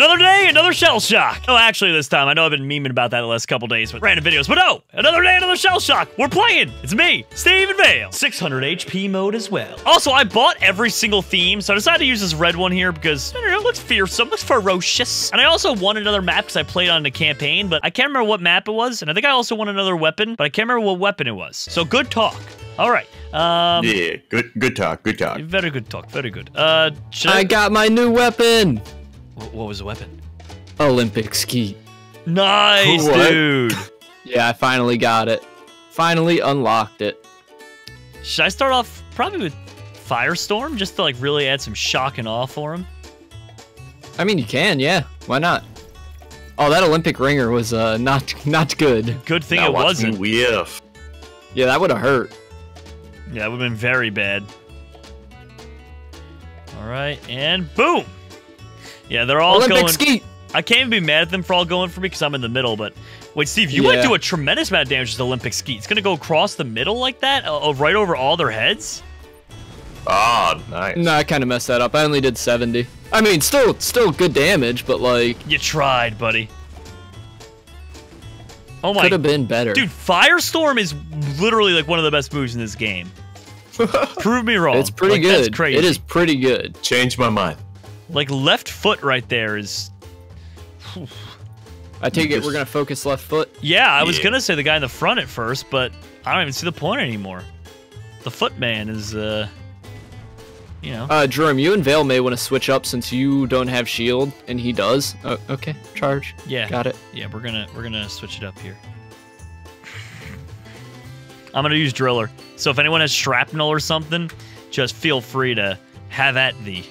Another day, another shell shock. Oh, actually this time, I know I've been memeing about that the last couple days with random videos, but oh, another day, another shell shock. We're playing. It's me, Steve and Vale. 600 HP mode as well. Also, I bought every single theme, so I decided to use this red one here because, I don't know, it looks fearsome, looks ferocious. And I also won another map because I played on the campaign, but I can't remember what map it was. And I think I also won another weapon, but I can't remember what weapon it was. So good talk. All right. Yeah, good talk, good talk. Very good talk, very good. I got my new weapon. What was the weapon? Olympic ski. Nice, dude. Yeah, I finally got it. Finally unlocked it. Should I start off probably with Firestorm just to like really add some shock and awe for him? I mean, you can, yeah. Why not? Oh, that Olympic ringer was not good. Good thing it wasn't. Whiff. Yeah, that would have hurt. Yeah, that would have been very bad. All right, and boom. Yeah, they're all Olympic going. Ski. I can't even be mad at them for all going for me because I'm in the middle. But wait, Steve, you might do a tremendous amount of damage to the Olympic ski. It's gonna go across the middle like that, right over all their heads. Oh, nice. No, I kind of messed that up. I only did 70. I mean, still good damage, but like. You tried, buddy. Oh my. Could have been better. Dude, Firestorm is literally like one of the best moves in this game. Prove me wrong. It's pretty good. That's crazy. It is pretty good. Changed my mind. Like, left foot right there is... Whew. I take it we're going to focus left foot? Yeah, I was going to say the guy in the front at first, but I don't even see the point anymore. The footman is, you know... Jerome, you and Vale may want to switch up since you don't have shield, and he does. Oh, okay, charge. Yeah. Got it. Yeah, we're gonna switch it up here. I'm going to use Driller. So if anyone has shrapnel or something, just feel free to have at thee.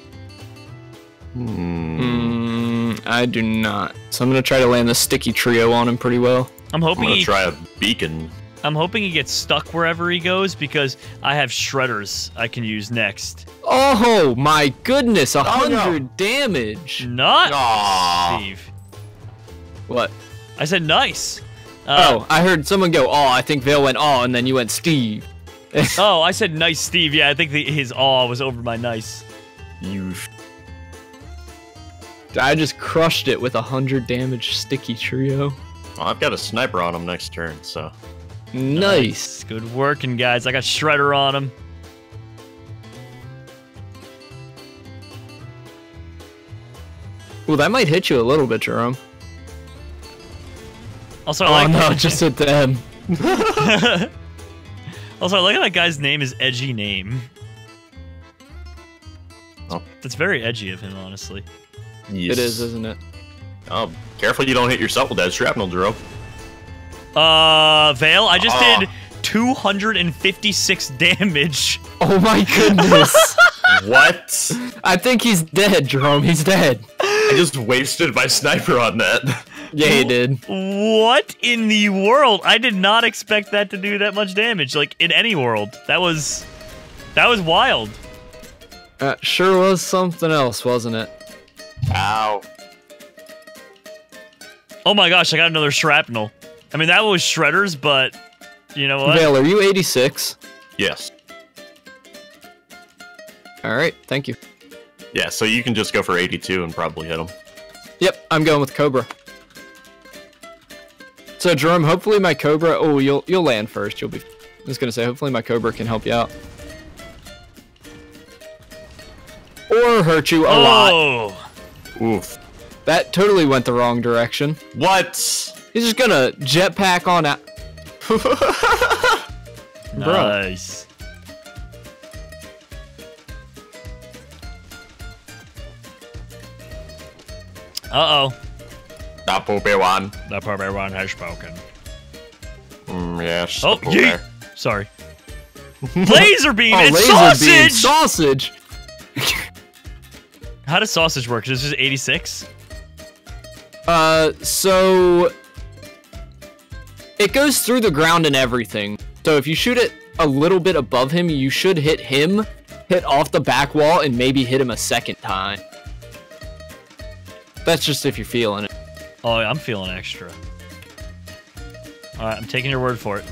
I do not. So I'm gonna try to land the sticky trio on him pretty well. I'm gonna try a beacon. I'm hoping he gets stuck wherever he goes because I have shredders I can use next. Oh my goodness, 100 damage. Not Steve. What? I said nice. Oh, I heard someone go, "Oh," I think Vale went, "Oh," and then you went, "Steve." Oh, I said nice, Steve. Yeah, I think his "aw" was over my nice. You. I just crushed it with 100 damage sticky trio. Well, I've got a sniper on him next turn, so. Nice. Good working, guys. I got Shredder on him. Well, that might hit you a little bit, Jerome. Also, oh, like no, just hit them. Also, I like how that guy's name is Edgy Name. Oh. That's very edgy of him, honestly. Yes. It is, isn't it? Oh, careful you don't hit yourself with that shrapnel, Jerome. Vale, I just did 256 damage. Oh my goodness. What? I think he's dead, Jerome. He's dead. I just wasted my sniper on that. Yeah, he did. What in the world? I did not expect that to do that much damage, like, in any world. That was wild. That sure was something else, wasn't it? Ow. Oh my gosh, I got another shrapnel. I mean, that was shredders, but you know what? Vale, are you 86? Yes. Alright, thank you. Yeah, so you can just go for 82 and probably hit him. Yep, I'm going with Cobra. So, Jerome, hopefully my Cobra... Oh, you'll land first. You'll be... I was going to say, hopefully my Cobra can help you out. Or hurt you a lot. Oof. That totally went the wrong direction. What? He's just gonna jetpack on out. Nice. Uh-oh. The poopy one. The poopy one has spoken. Yes. Oh, yeet. Sorry. Laser beam and sausage! Beam. Sausage! How does sausage work? Is this just 86? So... It goes through the ground and everything. So if you shoot it a little bit above him, you should hit him, hit off the back wall, and maybe hit him a second time. That's just if you're feeling it. Oh, I'm feeling extra. Alright, I'm taking your word for it.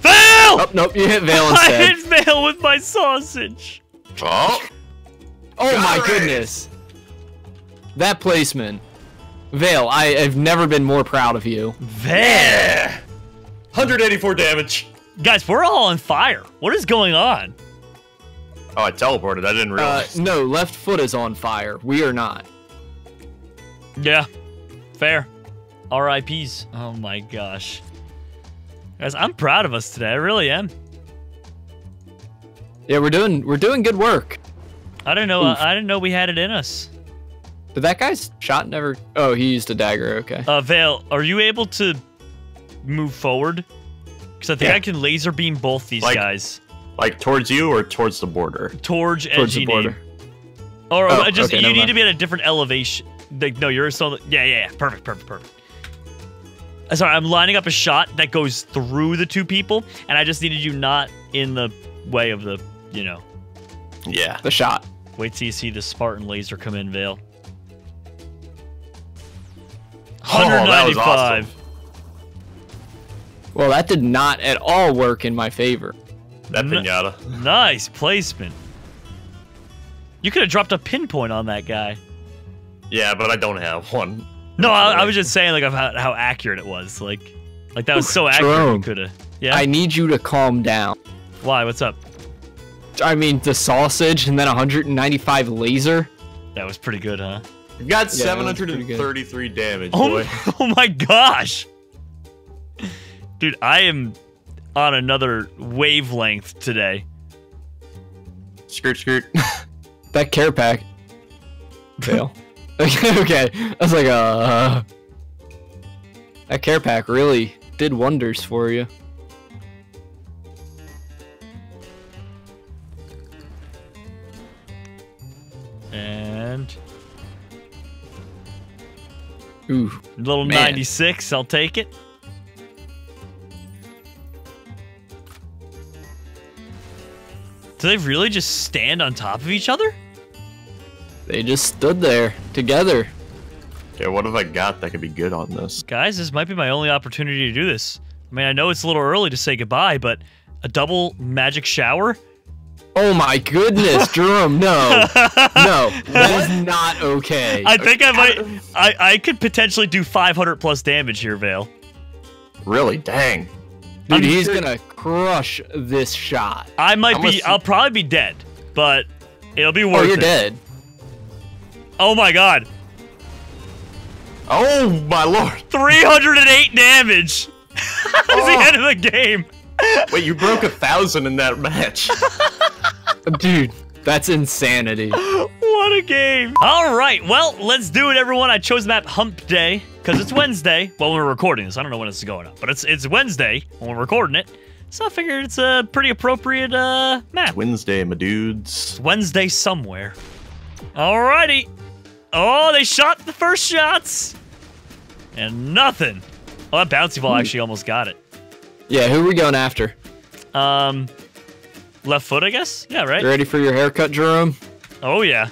Vale! Oh, nope, you hit Vale instead. I hit Vale with my sausage! Oh! Oh my goodness! That placement. Vale, I've never been more proud of you. Vale! Yeah. 184 damage. Guys, we're all on fire. What is going on? Oh, I teleported. I didn't realize. No, left foot is on fire. We are not. Yeah. Fair. R.I.P.s. Oh my gosh. Guys, I'm proud of us today. I really am. Yeah, we're doing good work. I don't know. I didn't know we had it in us. Did that guy's shot never? Oh, he used a dagger. Okay. Vale, are you able to move forward? Because I think I can laser beam both these guys. Like towards you or towards the border? Towards the border. Or just you need to be at a different elevation. Like no, you're still. Yeah. Perfect. Sorry, I'm lining up a shot that goes through the two people, and I just needed you not in the way of the, you know. Yeah. The shot. Wait till you see the Spartan laser come in, Vale. 195. That awesome. Well, that did not at all work in my favor. That pinata. Nice placement. You could have dropped a pinpoint on that guy. Yeah, but I don't have one. No, I was just saying like about how accurate it was. Like that was so accurate. You could have. Yeah. I need you to calm down. Why? What's up? I mean, the sausage and then 195 laser. That was pretty good, huh? You got 733 damage, boy. Oh my gosh, dude! I am on another wavelength today. Skirt. That care pack. Fail. Okay, I was like, that care pack really did wonders for you. And ooh, little man. 96, I'll take it. Do they really just stand on top of each other? They just stood there together. Okay, what have I got that could be good on this? Guys, this might be my only opportunity to do this. I mean, I know it's a little early to say goodbye, but a double magic shower? Oh my goodness, Jerome, no. No, that is not okay. I think I might, I could potentially do 500 plus damage here, Vale. Really? Dang. Dude, he's gonna crush this shot. I might be, I'll probably be dead, but it'll be worth it. Oh, you're dead. Oh my god. Oh my lord. 308 damage. That's the end of the game. Wait, you broke 1,000 in that match. Dude, that's insanity. What a game. All right, well, let's do it, everyone. I chose the map Hump Day because it's Wednesday. Well, we're recording this. I don't know when this is going up, but it's Wednesday when we're recording it. So I figured it's a pretty appropriate map. It's Wednesday, my dudes. It's Wednesday somewhere. All righty. Oh, they shot the first shots, and nothing. Oh, that bouncy ball actually almost got it. Yeah, who are we going after? Left foot, I guess? Yeah, right? You ready for your haircut, Jerome? Oh, yeah.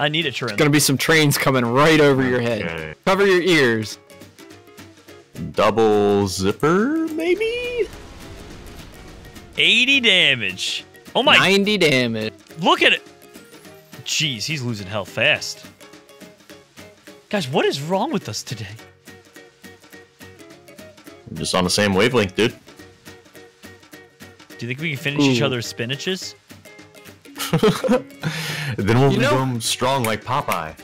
I need a trim. There's gonna be some trains coming right over your head. Okay. Cover your ears. Double zipper, maybe? 80 damage. Oh, my. 90 damage. Look at it. Jeez, he's losing health fast. Guys, what is wrong with us today? I'm just on the same wavelength, dude. Do you think we can finish each other's spinaches? Then we'll become strong like Popeye.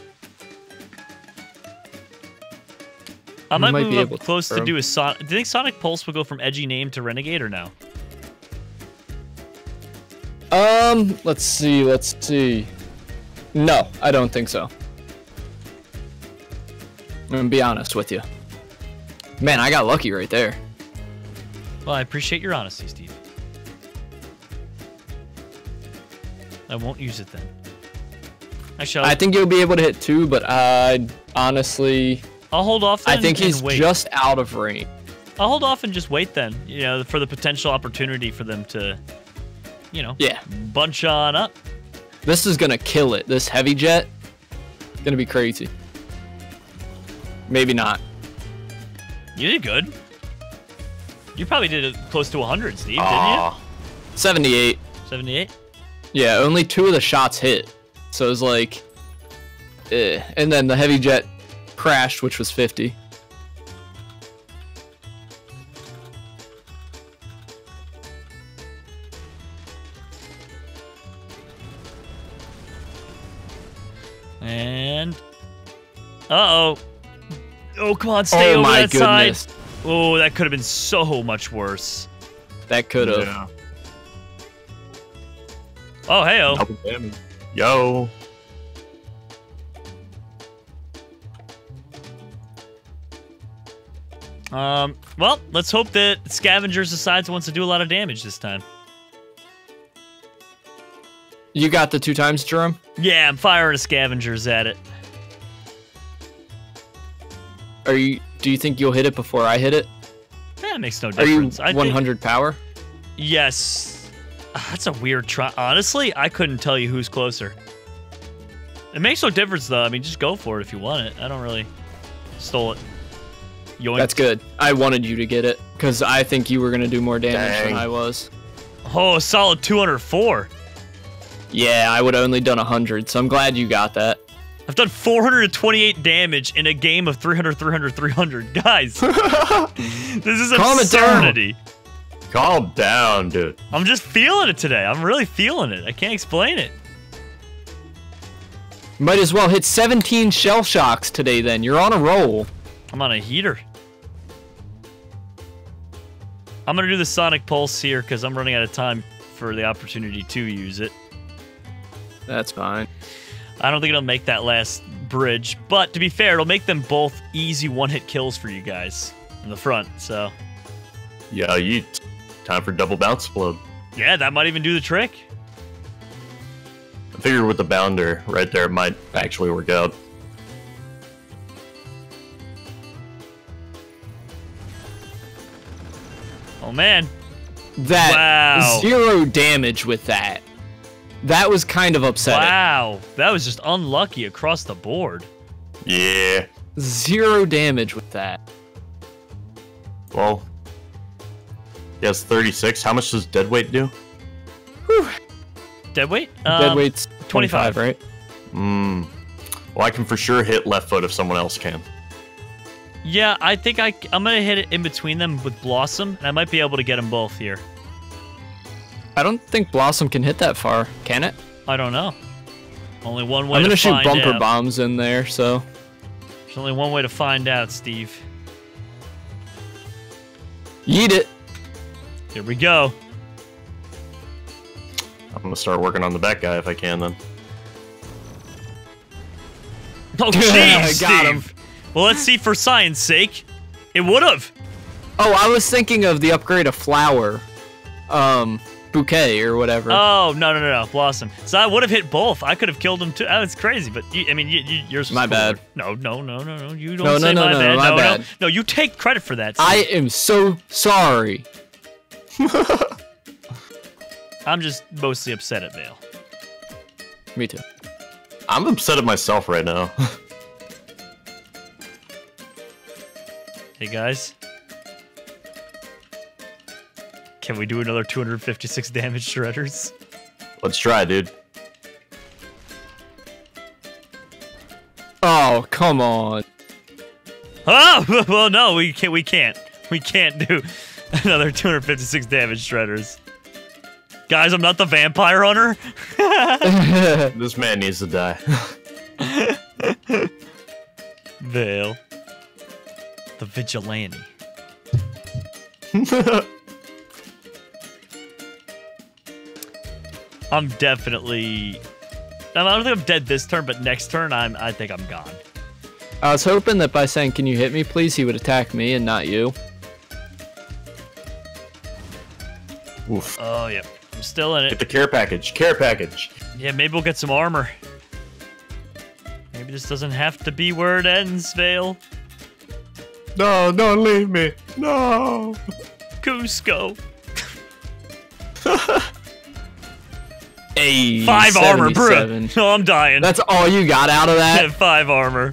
I might move up close to do a Sonic. Do you think Sonic Pulse will go from edgy name to renegade or no? Let's see. No, I don't think so. I'm gonna be honest with you. Man, I got lucky right there. Well, I appreciate your honesty, Steve. I won't use it then. Actually, I think you'll be able to hit two, but I honestly... I'll hold off then. I think he's just out of range. I'll hold off and just wait then, you know, for the potential opportunity for them to, you know, bunch on up. This is going to kill it. This heavy jet is going to be crazy. Maybe not. You did good. You probably did it close to 100, Steve, didn't you? 78. Yeah, only two of the shots hit. So it was like And then the heavy jet crashed, which was 50. And uh-oh. Oh, come on, stay over that side. Oh, that could have been so much worse. That could have. Yeah. Oh, hey-oh. Yo. Well, let's hope that Scavengers decides wants to do a lot of damage this time. You got the 2 times, Jerome? Yeah, I'm firing a Scavengers at it. Are you? Do you think you'll hit it before I hit it? That makes no difference. Are you 100 power? Yes. That's a weird try. Honestly, I couldn't tell you who's closer. It makes no difference, though. I mean, just go for it if you want it. I don't really... Stole it. Yoink. That's good. I wanted you to get it, because I think you were going to do more damage than I was. Oh, a solid 204. Yeah, I would have only done 100, so I'm glad you got that. I've done 428 damage in a game of 300, 300, 300. Guys, this is absurdity. Calm down, dude. I'm just feeling it today. I'm really feeling it. I can't explain it. Might as well hit 17 shell shocks today, then. You're on a roll. I'm on a heater. I'm going to do the Sonic Pulse here because I'm running out of time for the opportunity to use it. That's fine. I don't think it'll make that last bridge, but to be fair, it'll make them both easy one-hit kills for you guys in the front, so... Yeah, time for double bounce explode. Yeah, that might even do the trick. I figured with the bounder right there, it might actually work out. Oh, man. Wow. 0 damage with that. That was kind of upsetting. Wow, that was just unlucky across the board. Yeah. 0 damage with that. Well, yes, 36. How much does deadweight do? Whew. Deadweight? Deadweight's 25, right? Mm. Well, I can for sure hit left foot if someone else can. Yeah, I think I'm going to hit it in between them with Blossom, and I might be able to get them both here. I don't think Blossom can hit that far, can it? I don't know. Only one way to find out. I'm gonna shoot bumper bombs in there, so... There's only one way to find out, Steve. Yeet it! Here we go. I'm gonna start working on the back guy if I can, then. Oh, jeez, got him. Well, let's see for science sake. It would've! Oh, I was thinking of the upgrade of flower. Bouquet or whatever. Oh, no, Blossom. So I would have hit both. I could have killed him too. Oh, it's crazy, but yours was my bad. No, you don't say my bad. No, no, you take credit for that. Steve. I am so sorry. I'm just mostly upset at Vale. Me too. I'm upset at myself right now. Hey, guys. Can we do another 256 damage shredders? Let's try, dude. Oh, come on. Oh, well, no, we can't. We can't do another 256 damage shredders. Guys, I'm not the vampire hunter. This man needs to die. Vale. The vigilante. I'm definitely... I don't think I'm dead this turn, but next turn, I think I'm gone. I was hoping that by saying, can you hit me, please, he would attack me and not you. Oof. Oh, yeah. I'm still in it. Get the care package. Care package. Yeah, maybe we'll get some armor. Maybe this doesn't have to be where it ends, Vale. No, don't leave me. No. Cusco. 5 armor, bro. No, I'm dying. That's all you got out of that? 5 armor.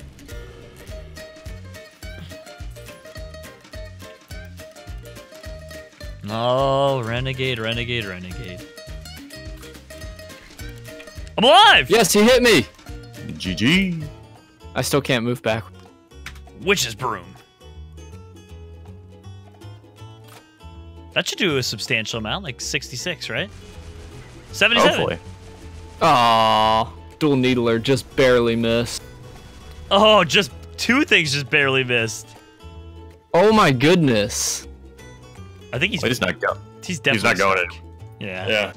Oh, renegade. I'm alive! Yes, he hit me. GG. I still can't move back. Witch's broom. That should do a substantial amount, like 66, right? 77. Hopefully. Aww. Dual needler just barely missed. Oh, just two things just barely missed. Oh my goodness. I think he's not going. He's not going in. Yeah. Yeah.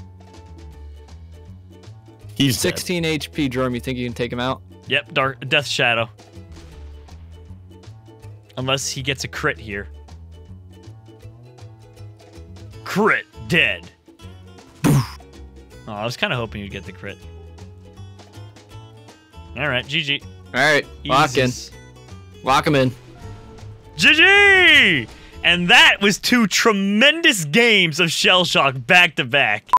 He's 16 dead. HP, Jerome. You think you can take him out? Yep, dark death shadow. Unless he gets a crit here. Crit dead. Poof. Oh, I was kind of hoping you'd get the crit. All right, GG. All right, lock in. Lock him in. GG! And that was two tremendous games of Shellshock back to back.